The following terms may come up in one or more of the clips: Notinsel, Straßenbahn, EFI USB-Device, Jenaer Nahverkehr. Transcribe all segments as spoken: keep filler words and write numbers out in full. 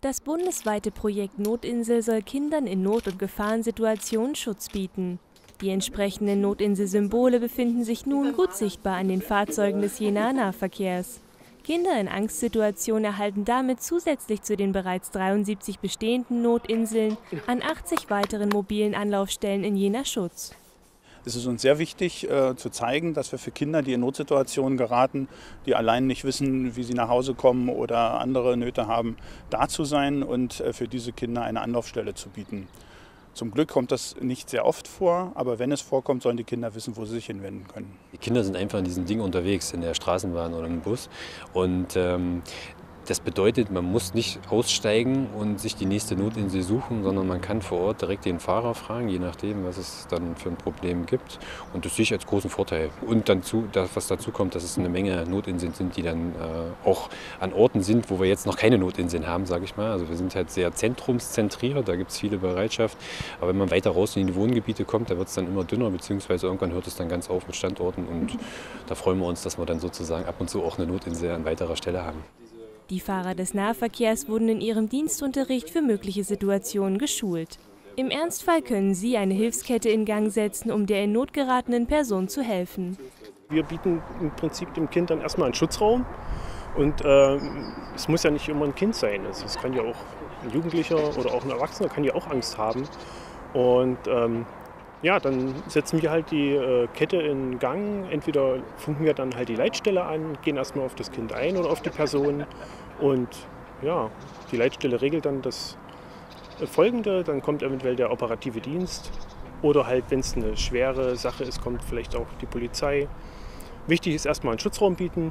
Das bundesweite Projekt Notinsel soll Kindern in Not- und Gefahrensituationen Schutz bieten. Die entsprechenden Notinsel-Symbole befinden sich nun gut sichtbar an den Fahrzeugen des Jenaer Nahverkehrs. Kinder in Angstsituationen erhalten damit zusätzlich zu den bereits dreiundsiebzig bestehenden Notinseln an achtzig weiteren mobilen Anlaufstellen in Jena Schutz. Es ist uns sehr wichtig äh, zu zeigen, dass wir für Kinder, die in Notsituationen geraten, die allein nicht wissen, wie sie nach Hause kommen oder andere Nöte haben, da zu sein und äh, für diese Kinder eine Anlaufstelle zu bieten. Zum Glück kommt das nicht sehr oft vor, aber wenn es vorkommt, sollen die Kinder wissen, wo sie sich hinwenden können. Die Kinder sind einfach in diesen Dingen unterwegs, in der Straßenbahn oder im Bus. Und ähm, das bedeutet, man muss nicht aussteigen und sich die nächste Notinsel suchen, sondern man kann vor Ort direkt den Fahrer fragen, je nachdem, was es dann für ein Problem gibt. Und das sehe ich als großen Vorteil. Und dann zu, das, was dazu kommt, dass es eine Menge Notinseln sind, die dann äh, auch an Orten sind, wo wir jetzt noch keine Notinseln haben, sage ich mal. Also wir sind halt sehr zentrumszentriert, da gibt es viele Bereitschaft. Aber wenn man weiter raus in die Wohngebiete kommt, da wird es dann immer dünner, beziehungsweise irgendwann hört es dann ganz auf mit Standorten. Und da freuen wir uns, dass wir dann sozusagen ab und zu auch eine Notinsel an weiterer Stelle haben. Die Fahrer des Nahverkehrs wurden in ihrem Dienstunterricht für mögliche Situationen geschult. Im Ernstfall können sie eine Hilfskette in Gang setzen, um der in Not geratenen Person zu helfen. Wir bieten im Prinzip dem Kind dann erstmal einen Schutzraum. Und äh, es muss ja nicht immer ein Kind sein. Also es kann ja auch ein Jugendlicher oder auch ein Erwachsener kann ja auch Angst haben. Und ähm, ja, dann setzen wir halt die äh, Kette in Gang. Entweder funken wir dann halt die Leitstelle an, gehen erstmal auf das Kind ein oder auf die Person. Und ja, die Leitstelle regelt dann das äh, Folgende. Dann kommt eventuell der operative Dienst. Oder halt, wenn es eine schwere Sache ist, kommt vielleicht auch die Polizei. Wichtig ist erstmal einen Schutzraum bieten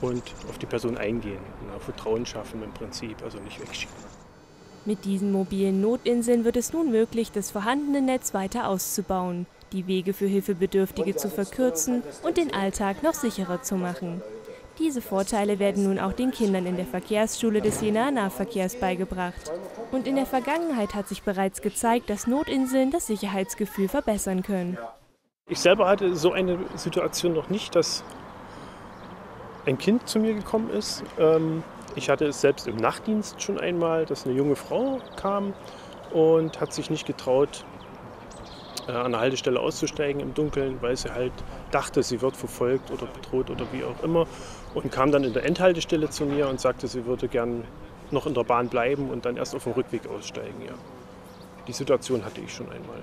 und auf die Person eingehen. Na, Vertrauen schaffen im Prinzip, also nicht wegschieben. Mit diesen mobilen Notinseln wird es nun möglich, das vorhandene Netz weiter auszubauen, die Wege für Hilfebedürftige zu verkürzen und den Alltag noch sicherer zu machen. Diese Vorteile werden nun auch den Kindern in der Verkehrsschule des Jenaer Nahverkehrs beigebracht. Und in der Vergangenheit hat sich bereits gezeigt, dass Notinseln das Sicherheitsgefühl verbessern können. Ich selber hatte so eine Situation noch nicht, dass ein Kind zu mir gekommen ist. Ähm Ich hatte es selbst im Nachtdienst schon einmal, dass eine junge Frau kam und hat sich nicht getraut, an der Haltestelle auszusteigen im Dunkeln, weil sie halt dachte, sie wird verfolgt oder bedroht oder wie auch immer. Und kam dann in der Endhaltestelle zu mir und sagte, sie würde gern noch in der Bahn bleiben und dann erst auf dem Rückweg aussteigen. Ja. Die Situation hatte ich schon einmal.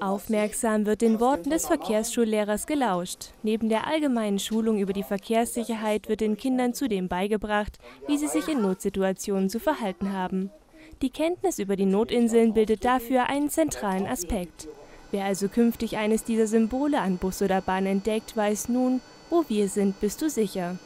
Aufmerksam wird den Worten des Verkehrsschullehrers gelauscht. Neben der allgemeinen Schulung über die Verkehrssicherheit wird den Kindern zudem beigebracht, wie sie sich in Notsituationen zu verhalten haben. Die Kenntnis über die Notinseln bildet dafür einen zentralen Aspekt. Wer also künftig eines dieser Symbole an Bus oder Bahn entdeckt, weiß nun, wo wir sind, bist du sicher.